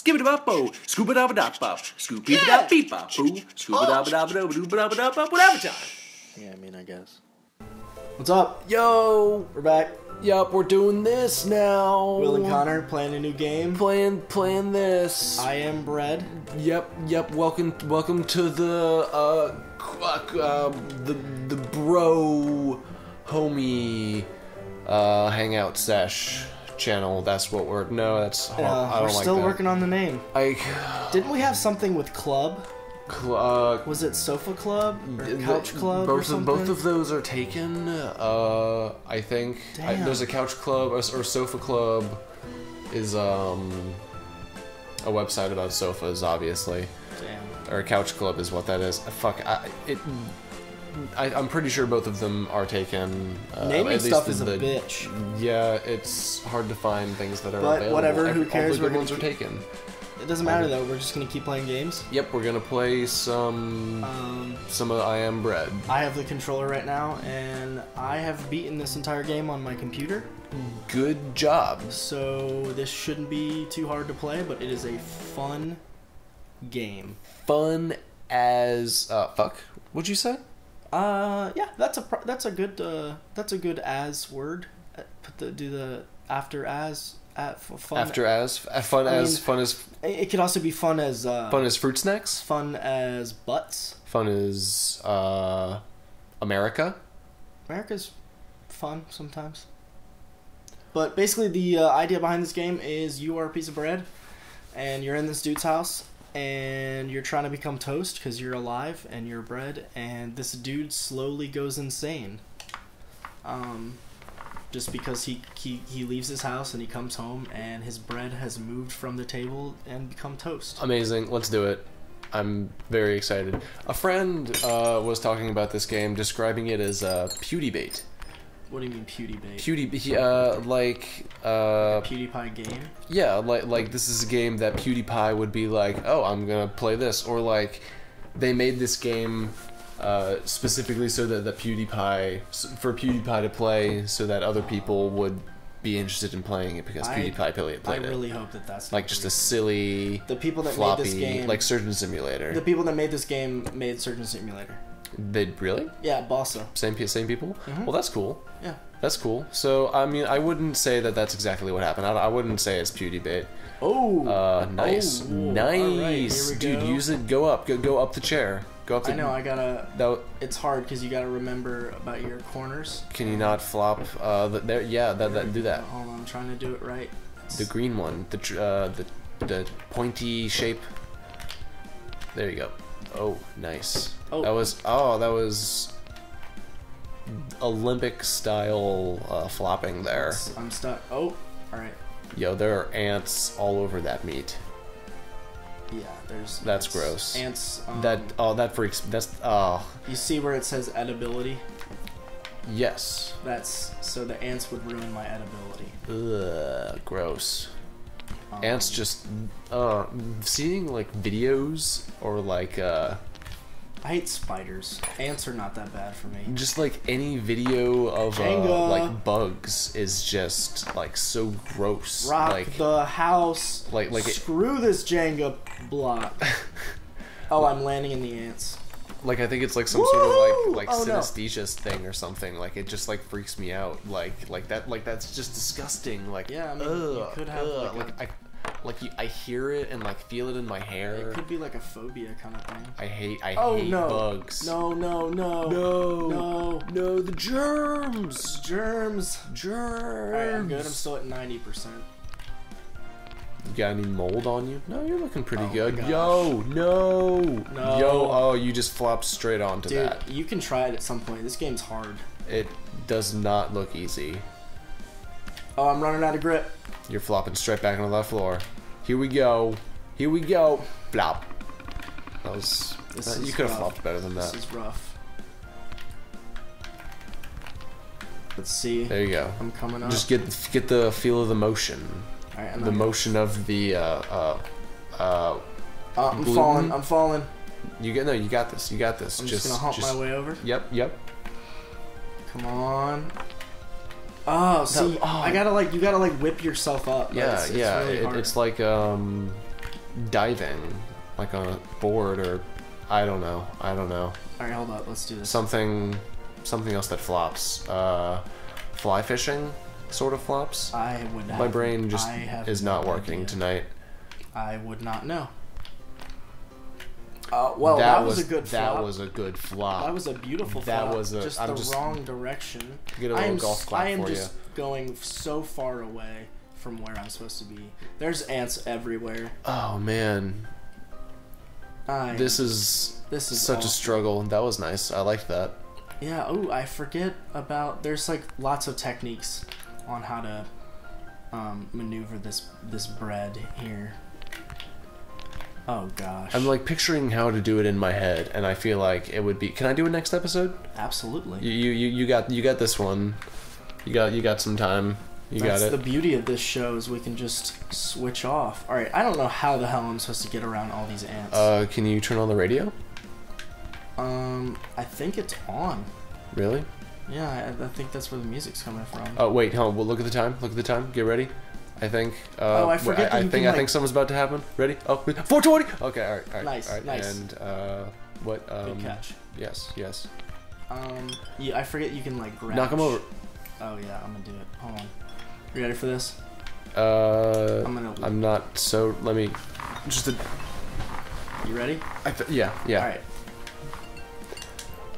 Skibba-dabba-bo, scooba-dabba-dabba, scoopy-dabba-beep-bop-boo, scooba-dabba-dabba-dabba-dabba-dabba-dabba, whatever time. Yeah, I mean, I guess. What's up? Yo! We're back. Yup, we're doing this now. Will and Connor playing a new game. Playing this. I Am Bread. Yep. Welcome to the bro homie hangout sesh channel. That's what we're. No, that's. Hard. I don't we're like still that. Working on the name. Didn't we have something with club? Was it Sofa Club or Couch Club? Both of those are taken. I think there's a Couch Club or Sofa Club is a website about sofas, obviously. Damn. Or Couch Club is what that is. Fuck, I'm pretty sure both of them are taken. Naming stuff is a bitch. Yeah, it's hard to find things that are available. But whatever, who cares? All the good ones are taken. It doesn't matter though, we're just gonna keep playing games? Yep, we're gonna play some I Am Bread. I have the controller right now, and I have beaten this entire game on my computer. Good job! So, this shouldn't be too hard to play, but it is a fun game. Fun as... fuck? What'd you say? Yeah, that's a good as word. Do the after as... Fun. After as fun I mean, as fun as it could also be fun as fruit snacks, fun as butts, fun as America's fun sometimes. But basically, the idea behind this game is you are a piece of bread, and you're in this dude's house, and you're trying to become toast because you're alive and you're bread, and this dude slowly goes insane. Just because he leaves his house and he comes home and his bread has moved from the table and become toast. Amazing. Let's do it. I'm very excited. A friend was talking about this game, describing it as PewDieBait. What do you mean PewDieBait? Like a PewDiePie game? Yeah, like this is a game that PewDiePie would be like, oh, I'm gonna play this. Or like, they made this game... specifically so that for PewDiePie to play, so that other people would be interested in playing it because PewDiePie played it. I really hope that that's like just a silly, the people that floppy, made this game, like Surgeon Simulator. The people that made this game made Surgeon Simulator. They really? Yeah, Bossa. Same people. Mm-hmm. Well, that's cool. Yeah, that's cool. So I mean, I wouldn't say that that's exactly what happened. I wouldn't say it's PewDieBait. Oh, nice, nice, right, dude. Use it. Go up the chair. I know, I gotta... It's hard, because you gotta remember about your corners. Can you not flop... there? Yeah, do that. Hold on, I'm trying to do it right. The green one. The pointy shape. There you go. Oh, nice. Oh. That was... Olympic-style flopping there. I'm stuck. Oh, alright. Yo, there are ants all over that meat. Yeah, there's... That's gross. Ants, that freaks... That's... You see where it says edibility? Yes. That's... So the ants would ruin my edibility. Ugh, gross. Ants just... seeing, like, videos or, like, I hate spiders. Ants are not that bad for me. Just, like, any video of, like, bugs is just, like, so gross. Rock like, the house. Like screw this Jenga block. Oh, I'm landing in the ants. Like, I think it's, like, some sort of, like synesthesia thing or something. Like, it just, like, freaks me out. Like, that's just disgusting. Like, yeah, I mean, you could have, I hear it and like feel it in my hair. It could be like a phobia kind of thing. I hate bugs. No, the germs. Alright, I'm good. I'm still at 90%. You got any mold on you? No, you're looking pretty good. Yo, no. Yo, oh, you just flopped straight onto that. Dude, you can try it at some point. This game's hard. It does not look easy. Oh, I'm running out of grip. You're flopping straight back onto that floor. Here we go. Flop. That was... You could have flopped better than that. This is rough. Let's see. There you go. I'm coming up. Just get the feel of the motion. All right, the motion of the... I'm gluten. Falling. I'm falling. You got this. You got this. I'm just gonna hump my way over. Yep. Come on. Oh, see, I gotta like, you gotta like whip yourself up. Yeah, it's really hard. It's like dive in, like on a board or I don't know. All right, hold up. Let's do this. Something else that flops. Fly fishing sort of flops. I would not. My brain just is not working tonight. I would not know. Well, that was a good flop. That was a good flop. That was a beautiful flop. That was a, just the wrong direction. Get a little golf clap for you. I am just going so far away from where I'm supposed to be. There's ants everywhere. Oh man. This is such a struggle. That was nice. I liked that. Yeah. Oh, I forget about. There's like lots of techniques on how to maneuver this bread here. Oh gosh. I'm like picturing how to do it in my head, and I feel like it would be. Can I do it next episode? Absolutely. You got this one. You got some time. That's the beauty of this show is we can just switch off. All right, I don't know how the hell I'm supposed to get around all these ants. Can you turn on the radio? I think it's on. Really? Yeah, I think that's where the music's coming from. Oh wait, hold on. Well, look at the time. Look at the time. Get ready. I think. Oh, I forget. I think something's about to happen. Ready? Oh, 4:20. Okay. All right. Nice. And what? Good catch. Yes. Yeah, I forget you can like grab. Knock him over. Oh yeah, I'm gonna do it. Hold on. You ready for this? I'm not, so let me just you ready? Yeah. All right.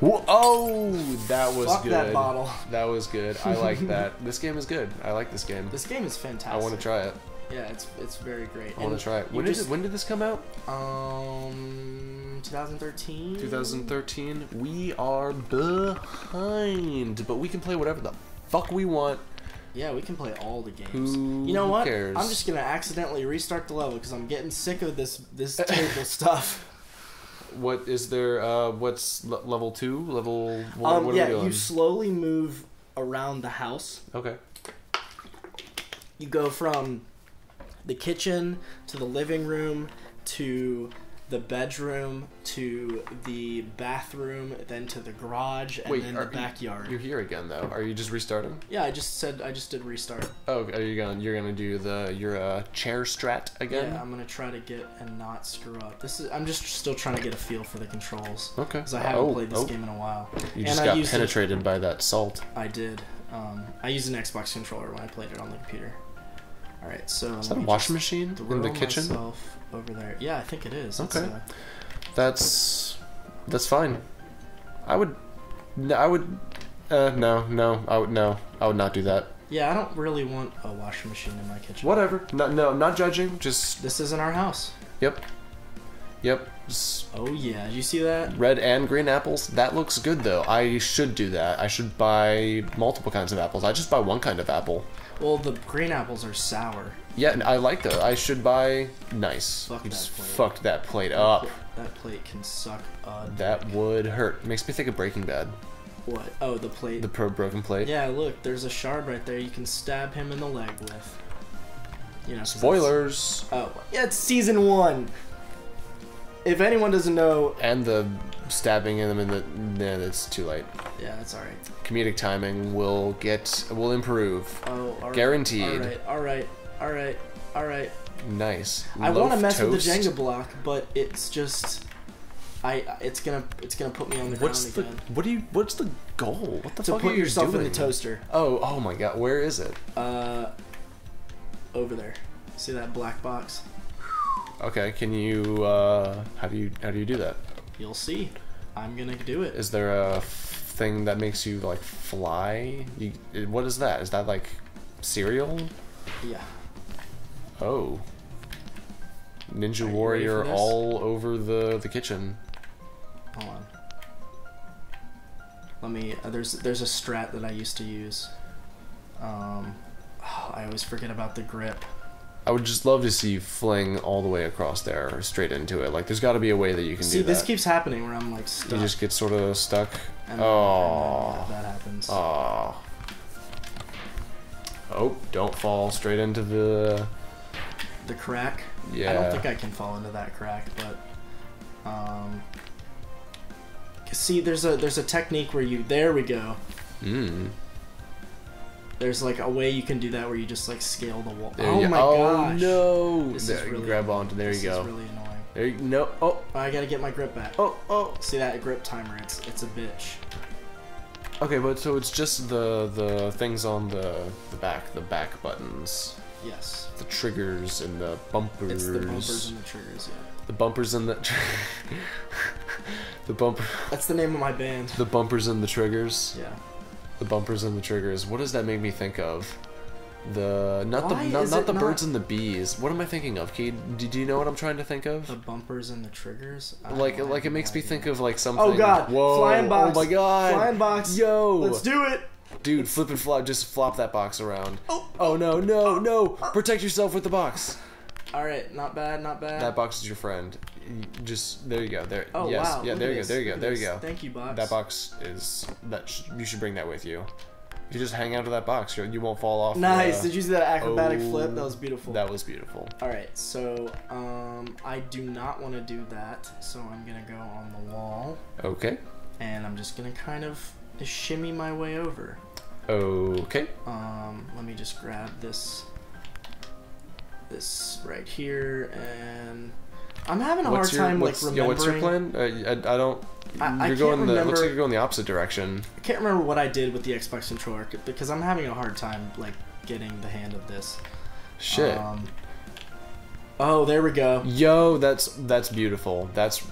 Whoa, oh, that was good. Fuck that bottle. That was good. I like that. This game is good. I like this game. This game is fantastic. I want to try it. Yeah, it's very great. I want to try it. When did this come out? 2013. 2013. We are behind, but we can play whatever the fuck we want. Yeah, we can play all the games. You know what? Cares? I'm just gonna accidentally restart the level because I'm getting sick of this terrible stuff. What is there? What's level 2? Level one? What are we doing? You slowly move around the house. Okay. You go from the kitchen to the living room to the bedroom to the bathroom, then to the garage, and then the backyard. You're here again, though. Are you just restarting? Yeah, I just did restart. Oh, are you going? You're gonna do your chair strat again? Yeah, I'm gonna try to get and not screw up. I'm just still trying to get a feel for the controls. Okay. Because I haven't played this game in a while. You just got penetrated by that salt. I did. I used an Xbox controller when I played it on the computer. All right, so is that a washing machine in the kitchen? Over there. Yeah, I think it is. That's okay. That's fine. I would not do that. Yeah, I don't really want a washing machine in my kitchen. Whatever. No, not judging. Just this isn't our house. Yep. Oh yeah, did you see that? Red and green apples. That looks good though. I should do that. I should buy multiple kinds of apples. I just buy one kind of apple. Well, the green apples are sour. Yeah, I like those. I should buy nice. Fuck that plate. Fucked that plate up. That plate can suck. That would hurt. Makes me think of Breaking Bad. What? Oh, the plate. The broken plate. Yeah, look, there's a shard right there. You can stab him in the leg with. You know. Spoilers. Oh, yeah, it's season 1. If anyone doesn't know. And the stabbing them in the. Nah, that's too late. Yeah, that's alright. Comedic timing will improve. Oh, alright. Guaranteed. Alright. Nice. I want to mess with the Jenga block, but it's just, it's gonna put me on the ground again. What's the goal? What the fuck are you doing? To put yourself in the toaster. Oh my god, where is it? Over there. See that black box? Okay, can you, how do you do that? You'll see. I'm gonna do it. Is there a thing that makes you like fly? What is that? Is that like cereal? Yeah. Oh. Ninja warrior all over the kitchen. Hold on. Let me. There's a strat that I used to use. I always forget about the grip. I would just love to see you fling all the way across there or straight into it. Like there's got to be a way that you can do that. See, this keeps happening where I'm like stuck. You just get sort of stuck. Oh. That happens. Oh. Oh, don't fall straight into the crack. Yeah. I don't think I can fall into that crack, but see, there's a technique where you there we go. There's like a way you can do that where you just like scale the wall. Oh my gosh! Oh no! This is really, grab onto. There you go. This is really annoying. There you no. Oh, I gotta get my grip back. Oh, oh! See that grip timer? It's a bitch. Okay, but so it's just the things on the back buttons. Yes. The triggers and the bumpers. It's the bumpers and the triggers. Yeah. The bumpers and the. The bumper. That's the name of my band. The bumpers and the triggers. Yeah. The bumpers and the triggers. What does that make me think of? The not Why the not, not the not... birds and the bees. What am I thinking of, Keith? Do you know what I'm trying to think of? The bumpers and the triggers. Like it makes me think of like something. Oh god! Whoa! Flying box! Oh my god! Flying box! Yo! Let's do it, dude! Flip and flop. Just flop that box around. Oh! Oh no! No! No! Protect yourself with the box. All right, not bad, not bad. That box is your friend. Just there you go. There. Oh yes. Wow! Yeah, there you go. There you go. There you go. Thank you, box. That box is that. You should bring that with you. You just hang out to that box. You won't fall off. Nice. Did you see that acrobatic flip? That was beautiful. That was beautiful. All right. So I do not want to do that. So I'm gonna go on the wall. Okay. And I'm just gonna kind of shimmy my way over. Okay. Let me just grab this right here, and I'm having a hard time remembering. What's your plan? I can't remember. Looks like you're going the opposite direction. I can't remember what I did with the Xbox controller because I'm having a hard time like getting the hand of this. Shit. Oh, there we go. Yo, that's beautiful. That's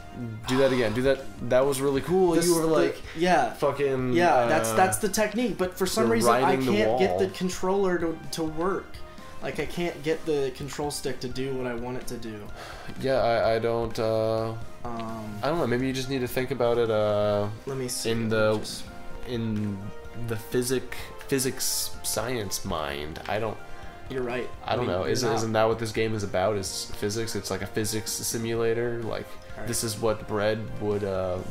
do that again. Do that. That was really cool. This, you were like yeah, fucking yeah. That's the technique. But for some reason, I can't get the controller to work. Like, I can't get the control stick to do what I want it to do. Yeah, I don't, I don't know, maybe you just need to think about it, let me see. In the physics science mind. I don't... You're right. I mean, I don't know. Isn't that what this game is about, is physics? It's like a physics simulator. Like, right. This is what bread would,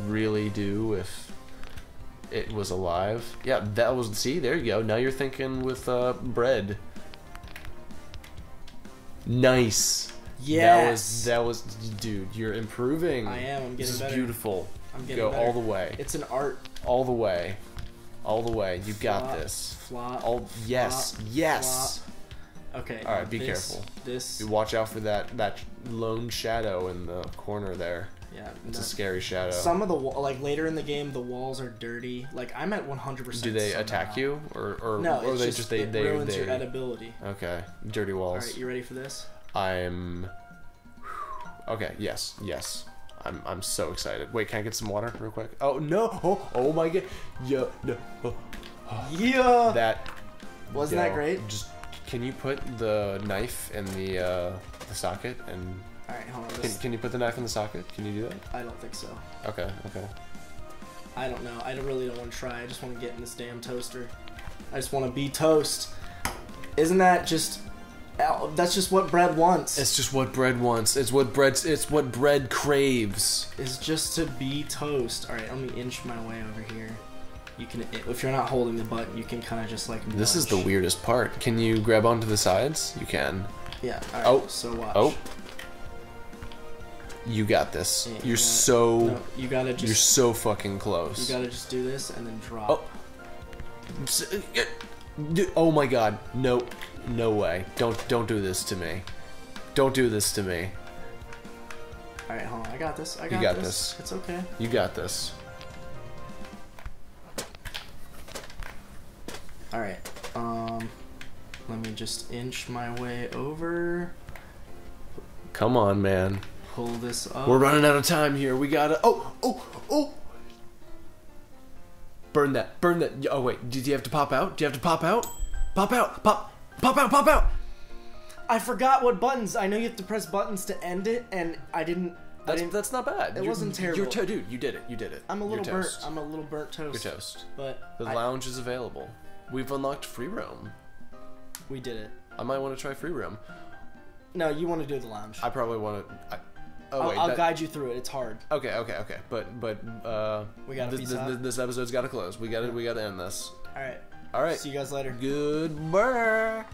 really do if it was alive. Yeah, that was... See, there you go. Now you're thinking with, bread. Nice. Yeah. That was, dude. You're improving. I am. I'm getting better. This is beautiful. I'm getting better. Go all the way. It's an art. All the way. All the way. You got this. Flop. Yes. Yes. Flop. Okay. All right. Be careful. This. Watch out for that lone shadow in the corner there. Yeah. It's a scary shadow. Some of the like later in the game, the walls are dirty. Like I'm at 100%. Do they attack you or no? Or they just ruins your edibility. Okay, dirty walls. All right, you ready for this? I'm. Okay. Yes. Yes. I'm so excited. Wait, can I get some water real quick? Oh no! Oh my god! Yeah. No. Oh. Yeah. That. Wasn't that great? Just can you put the knife in the socket and. All right, hold on. Can you put the knife in the socket? Can you do that? I don't think so. Okay, okay. I don't know. I really don't want to try. I just want to get in this damn toaster. I just want to be toast. Isn't that just... That's just what bread wants. It's just what bread wants. It's what bread craves. It's just to be toast. All right, let me inch my way over here. You can, if you're not holding the button, you can kind of just like... Nudge. This is the weirdest part. Can you grab onto the sides? You can. Yeah, all right, so watch. Oh. You got this. Yeah, you're so. No, you gotta just. You're so fucking close. You gotta just do this and then drop. Oh, oh my god! No, no way! Don't do this to me! Don't do this to me! All right, hold on. I got this. You got this. It's okay. You got this. All right. Let me just inch my way over. Come on, man. Pull this up. We're running out of time here. We gotta. Oh! Burn that! Burn that! Oh wait, did you have to pop out? Do you have to pop out? Pop out! Pop out! Pop out! I forgot what buttons. I know you have to press buttons to end it, and I didn't. That's not bad. It wasn't terrible. Dude, you did it. You did it. I'm a little burnt. I'm a little burnt toast. You're toast. But the lounge is available. We've unlocked free roam. We did it. I might want to try free roam. No, you want to do the lounge. I probably want to. I'll guide you through it. It's hard. Okay. But we gotta this episode's gotta close. We gotta end this. All right. See you guys later. Goodbye.